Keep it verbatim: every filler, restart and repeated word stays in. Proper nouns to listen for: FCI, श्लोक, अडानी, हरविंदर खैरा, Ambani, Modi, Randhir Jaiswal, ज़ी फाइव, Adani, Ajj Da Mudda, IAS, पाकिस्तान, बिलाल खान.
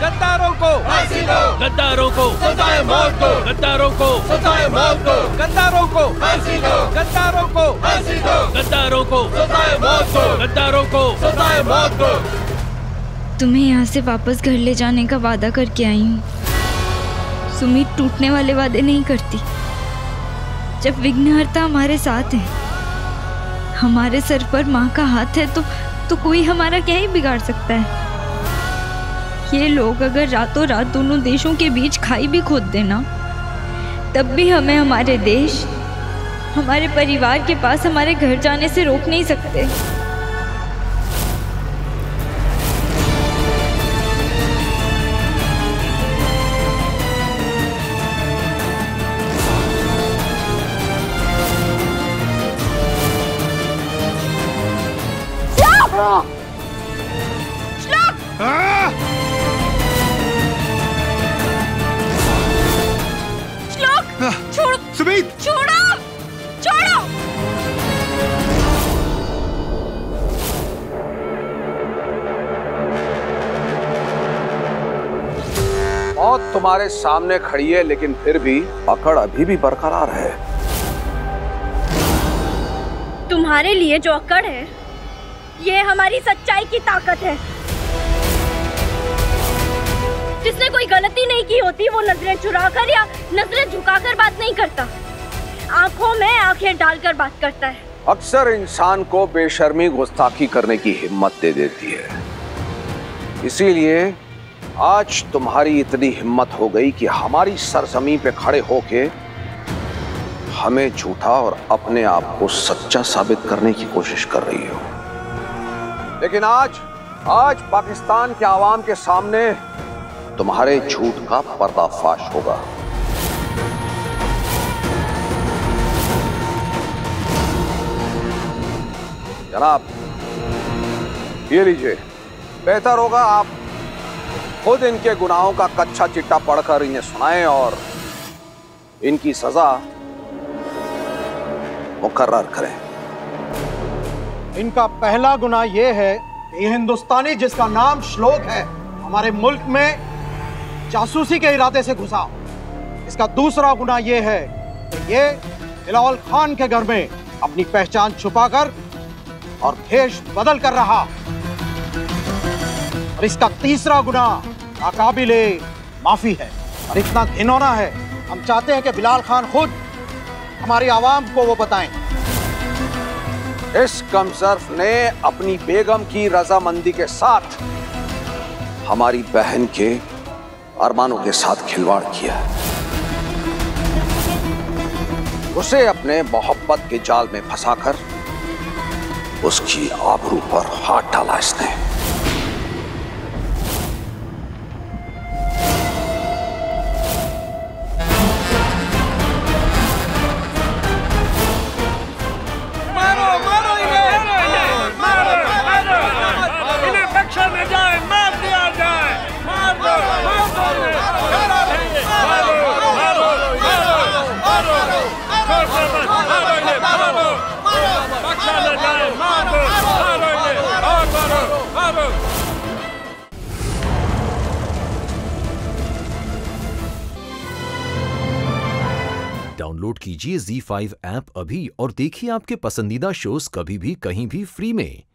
गद्दारों को फांसी दो, गद्दारों को सजाए मौत दो, गद्दारों को सजाए मौत दो, गद्दारों को फांसी दो, गद्दारों को फांसी दो, गद्दारों को सजाए मौत दो, गद्दारों को सजाए मौत दो। तुम्हें यहाँ से वापस घर ले जाने का वादा करके आई हूँ। सुमित टूटने वाले वादे नहीं करती। जब विघ्नहर्ता हमारे साथ है, हमारे सर पर माँ का हाथ है, तो तो कोई हमारा क्या ही बिगाड़ सकता है। ये लोग अगर रातों रात दोनों देशों के बीच खाई भी खोद देना, तब भी हमें हमारे देश, हमारे परिवार के पास, हमारे घर जाने से रोक नहीं सकते। श्लोक! हाँ! श्लोक! हाँ! छोड़! सुमित! छोड़ो! छोड़ो! मौत तुम्हारे सामने खड़ी है, लेकिन फिर भी पकड़ अभी भी बरकरार है। तुम्हारे लिए जो अकड़ है, ये हमारी सच्चाई की ताकत है। जिसने कोई गलती नहीं की होती, वो नजरें चुराकर या नजरें झुकाकर बात नहीं करता, आंखों में आंखें डालकर बात करता है। अक्सर इंसान को बेशर्मी गुस्ताखी करने की हिम्मत दे देती है। इसीलिए आज तुम्हारी इतनी हिम्मत हो गई कि हमारी सरजमीं पे खड़े होके हमें झूठा और अपने आप को सच्चा साबित करने की कोशिश कर रही हो। लेकिन आज आज पाकिस्तान के आवाम के सामने तुम्हारे झूठ का पर्दाफाश होगा। जनाब, ये लीजिए, बेहतर होगा आप खुद इनके गुनाहों का कच्चा चिट्ठा पढ़कर इन्हें सुनाएं और इनकी सजा मुकर्रर करें। इनका पहला गुनाह यह है कि हिंदुस्तानी जिसका नाम श्लोक है, हमारे मुल्क में जासूसी के इरादे से घुसा। इसका दूसरा गुनाह यह है कि ये बिलाल खान के घर में अपनी पहचान छुपाकर और भेष बदल कर रहा। और इसका तीसरा गुनाह नाकाबिले माफी है और इतना घिनौना है। हम चाहते हैं कि बिलाल खान खुद हमारी आवाम को वो बताएं। इस कमजर्फ ने अपनी बेगम की रजामंदी के साथ हमारी बहन के अरमानों के साथ खिलवाड़ किया। उसे अपने मोहब्बत के जाल में फंसाकर उसकी आबरू पर हाथ डाला इसने। डाउनलोड कीजिए ज़ी फाइव ऐप अभी और देखिए आपके पसंदीदा शोज़ कभी भी कहीं भी फ्री में।